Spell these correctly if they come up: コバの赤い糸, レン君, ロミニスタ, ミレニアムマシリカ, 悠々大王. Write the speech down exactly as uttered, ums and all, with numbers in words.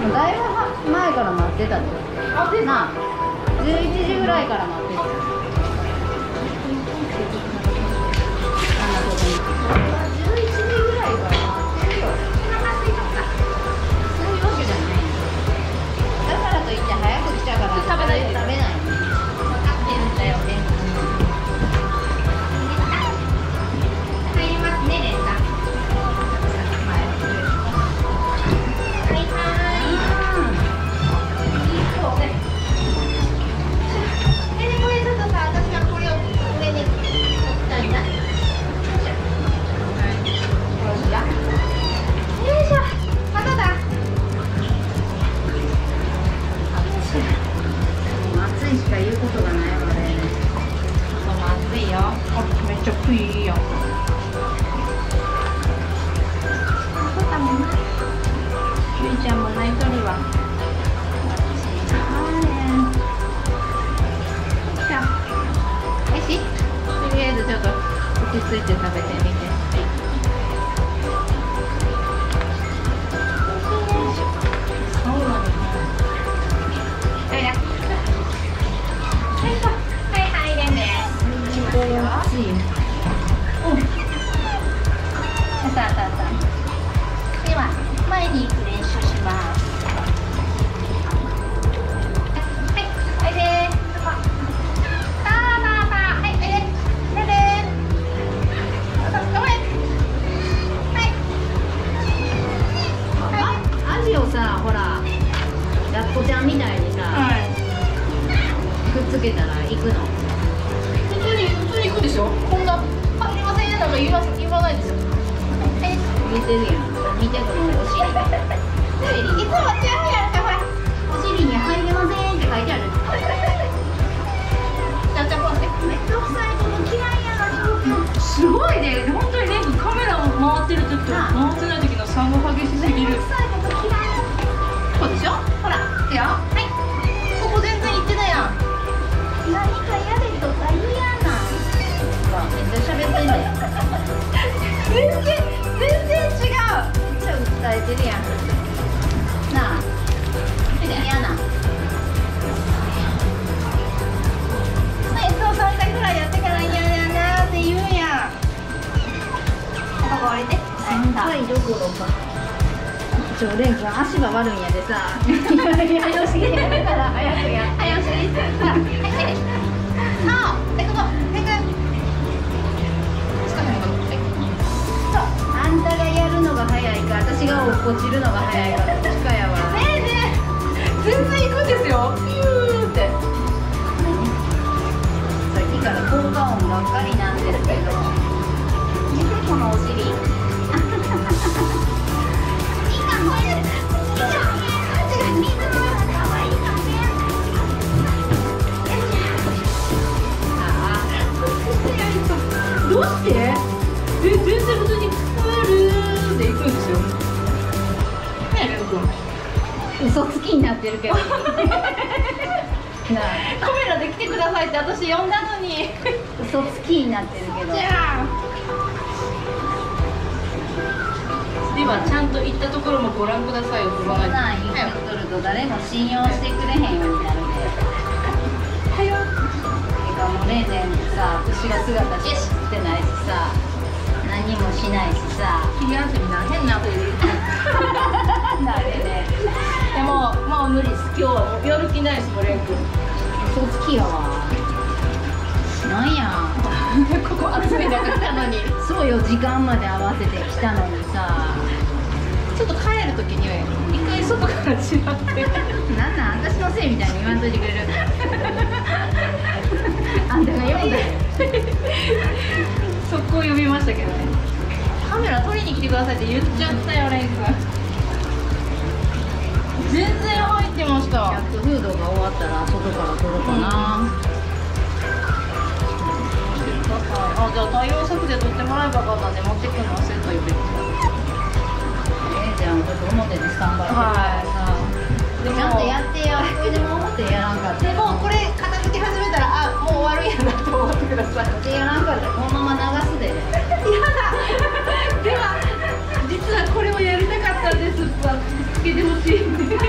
だいぶ前から待ってたで。あ、でなじゅういちじぐらいから待ってた。ついて食べてみて。では前に行く練習します。ほら、ラッコちゃんみたいにさ、はい、くっつけたら行くの。普通に普通に行くでしょ。こんな入りませんなんか言わ言わないですよ。え、見てるやん。見てこのお尻。お尻いつもちやほやってほら。お尻に入りませんって書いてある。じゃじゃこうね。めっちゃ臭いこの嫌いやな。すごいね。本当にねカメラを回ってる時と回ってない時の差が激しすぎる。ここでしょ。ほら、いくよ。はい。ここ全然行ってないやん。何かやれとか嫌な。めっちゃ喋ってんだよ。全然全然違う。めっちゃ訴えてるやん。なあ。嫌な。まあ演奏さん回ぐらいやってから嫌だなって言うやん。ここ降りて。はい。どこどこ。常連君は足が悪いんやでさ、早押しでやるから早くや、早押しでさ、はいはい、なお、てこと、てく、あんたがやるのが早いか、私が落っこちるのが早いか、どっちかやわ。ねえねえ、全然行くんですよ。ピューって。さっきから効果音ばっかりなんですけど、見てこのお尻。どうして？え、全然普通にプールで行くんですよ。ねえ、レオ君。嘘つきになってるけど。なカメラで来てくださいって私呼んだのに。嘘つきになってるけど。じゃあ。ではちゃんと行ったところもご覧くださいよ。こんなん言ってくると誰も信用してくれへんようになるんで。はよ。てかもうね、全部さ、私が姿しし。してないしさ、何もしないしさ、昼休みな変なこと言う。なるね。でももう無理です。今日はもう病気ないですもんレン君。嘘つきやわ。なんや。ここ集めなかったのに。そうよ時間まで合わせてきたのにさ。ちょっと帰るときに一回外から違って。なんなん私のせいみたいに言わんといてくれる。あんたが読んだよ。速攻呼びましたけどね。カメラ撮りに来てくださいって言っちゃったよレン君。全然入ってました。やっとフードが終わったら外から撮ろうかな。うん、あ、じゃあ対応策で撮ってもらえばよかったんで持ってくるの忘れといて。ええじゃん、ちょっと表でスタンバイしてください。ちゃんとやってよ。これでも表やらんかった。でもこれ片付け始めたらあもう終わるんやなと思ってください。でやらんかったらこのまま流すで。やだ。では実はこれをやりたかったんです。つけてほしいんで。